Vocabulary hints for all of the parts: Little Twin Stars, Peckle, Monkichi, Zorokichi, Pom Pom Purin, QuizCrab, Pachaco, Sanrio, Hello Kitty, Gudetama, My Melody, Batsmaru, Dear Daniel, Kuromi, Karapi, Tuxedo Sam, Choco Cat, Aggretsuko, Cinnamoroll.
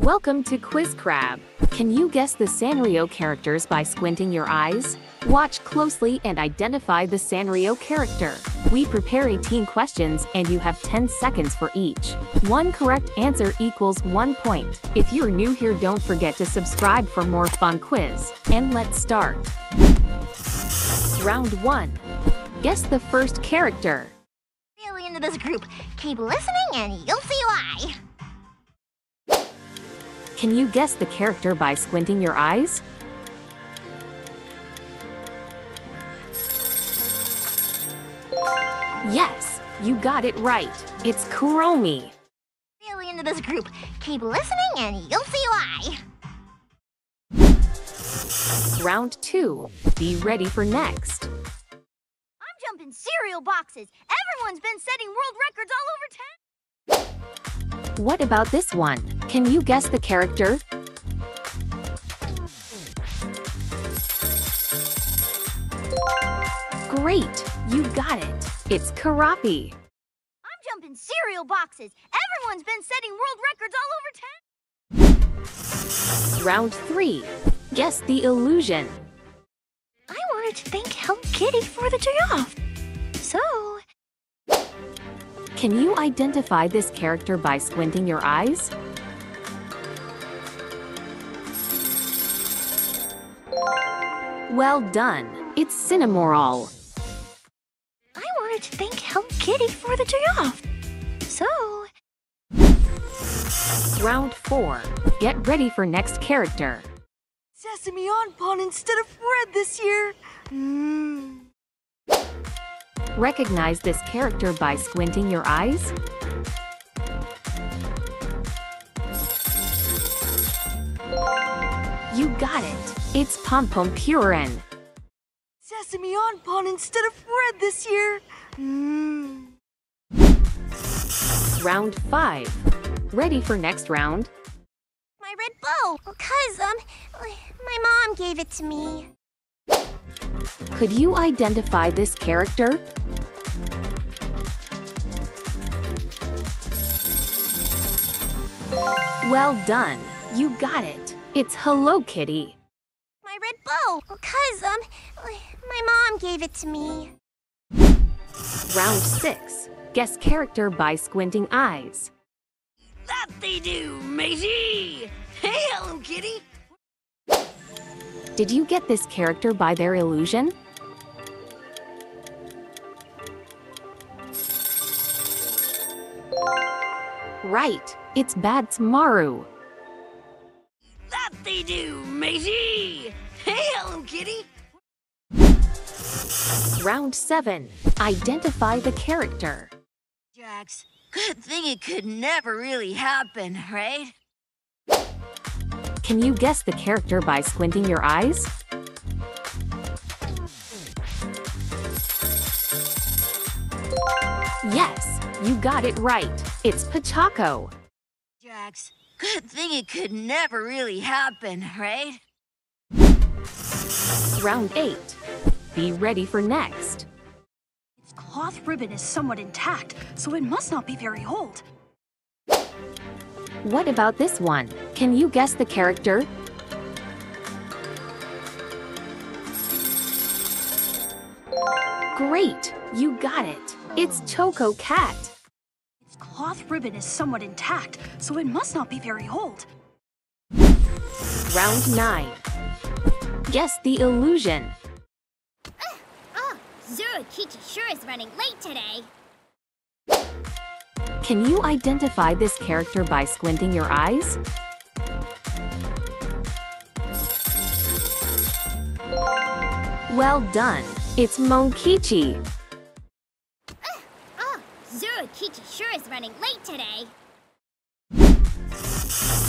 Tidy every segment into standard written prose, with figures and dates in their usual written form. Welcome to Quiz Crab. Can you guess the Sanrio characters by squinting your eyes? Watch closely and identify the Sanrio character. We prepare 18 questions and you have 10 seconds for each. One correct answer equals 1 point. If you're new here, don't forget to subscribe for more fun quiz. And let's start. Round 1. Guess the first character. Really into this group. Keep listening and you'll see why. Can you guess the character by squinting your eyes? Yes, you got it right. It's Kuromi. Really into this group. Keep listening and you'll see why. Round 2. Be ready for next. I'm jumping cereal boxes. Everyone's been setting world records all over town. What about this one? Can you guess the character? Great, you got it. It's Karapi. I'm jumping cereal boxes. Everyone's been setting world records all over town. Round 3. Guess the illusion. I wanted to thank Hello Kitty for the day off. So... Can you identify this character by squinting your eyes? Well done! It's Cinnamoroll. I wanted to thank Hello Kitty for the day off. So... Round 4. Get ready for next character. Sesame Onpon instead of bread this year! Recognize this character by squinting your eyes. You got it. It's Pom Pom Purin. Sesame Onpon instead of bread this year. Round 5. Ready for next round? My red bow, 'cause my mom gave it to me. Could you identify this character? Well done! You got it! It's Hello Kitty! My red bow! 'Cause, my mom gave it to me. Round 6. Guess character by squinting eyes. That they do, matey! Hey, Hello Kitty! Did you get this character by their illusion? Right, it's Batsmaru. That they do, matey! Hey, Hello Kitty! Round 7. Identify the character. Jax, good thing it could never really happen, right? Can you guess the character by squinting your eyes? Yes, you got it right. It's Pachaco. Jax, good thing it could never really happen, right? Round 8. Be ready for next. Its cloth ribbon is somewhat intact, so it must not be very old. What about this one? Can you guess the character? Great! You got it! It's Choco Cat! Its cloth ribbon is somewhat intact, so it must not be very old. Round 9. Guess the illusion. Zorokichi sure is running late today! Can you identify this character by squinting your eyes? Well done! It's Monkichi! Zorokichi sure is running late today!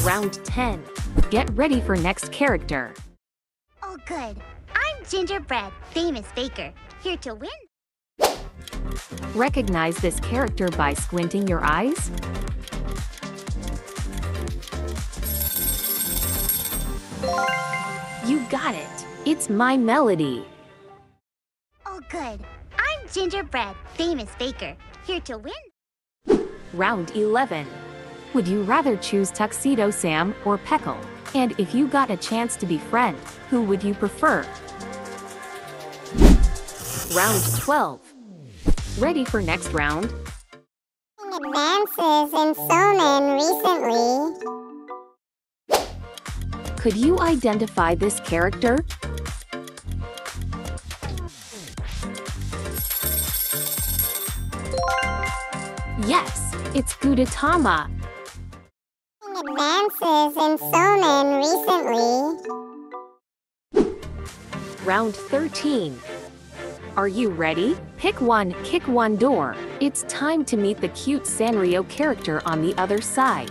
Round 10. Get ready for next character. Oh good! I'm Gingerbread, famous baker, here to win! Recognize this character by squinting your eyes. You got it! It's My Melody. Oh good! I'm Gingerbread, famous baker, here to win! Round 11. would you rather choose Tuxedo Sam or Peckle? And if you got a chance to befriend, who would you prefer? Round 12. Ready for next round? Advances in Shonen recently. Could you identify this character? Yes, it's Gudetama. Advances in Shonen recently. Round 13. Are you ready? Pick one, kick one door. It's time to meet the cute Sanrio character on the other side.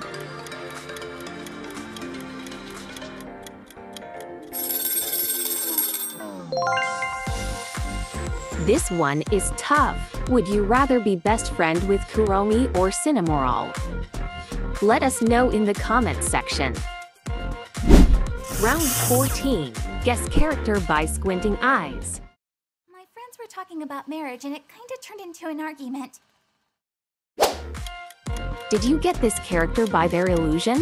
This one is tough. Would you rather be best friend with Kuromi or Cinnamoroll? Let us know in the comments section. Round 14. Guess character by squinting eyes. My friends were talking about marriage and it kind of turned into an argument. Did you get this character by their illusion?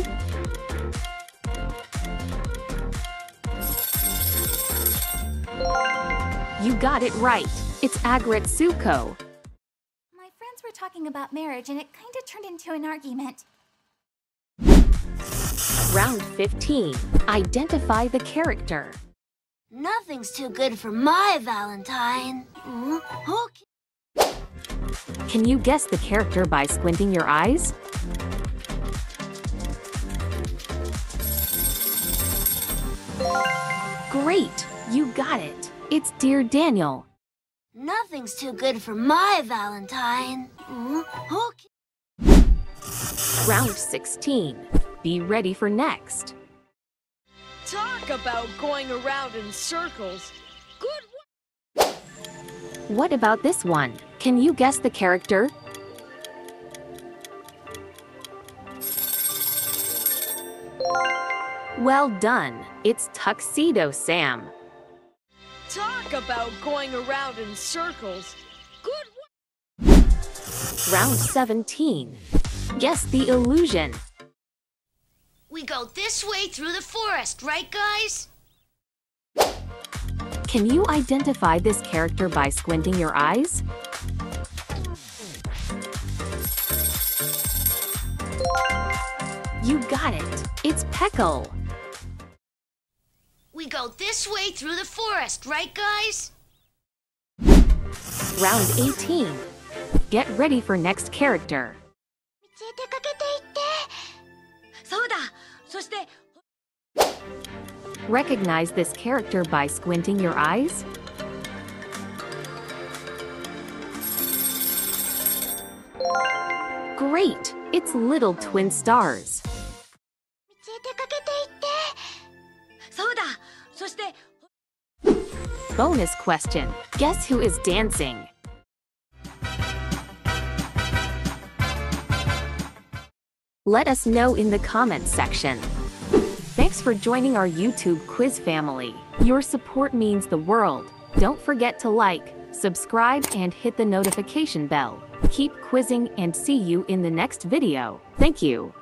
You got it right. It's Aggretsuko. My friends were talking about marriage and it kind of turned into an argument. Round 15. Identify the character. Nothing's too good for my Valentine. Okay. Can you guess the character by squinting your eyes? Great, you got it. It's Dear Daniel. Nothing's too good for my Valentine. Okay. Round 16. Be ready for next. Talk about going around in circles. Good one. What about this one? Can you guess the character? Well done. It's Tuxedo Sam. Talk about going around in circles. Good one. Round 17. Guess the illusion. We go this way through the forest, right guys? Can you identify this character by squinting your eyes? You got it. It's Peckle. We go this way through the forest, right guys? Round 18. Get ready for next character. Recognize this character by squinting your eyes? Great! It's Little Twin Stars. Bonus question. Guess who is dancing? Let us know in the comments section. Thanks for joining our YouTube quiz family. Your support means the world. Don't forget to like, subscribe, and hit the notification bell. Keep quizzing and see you in the next video. Thank you.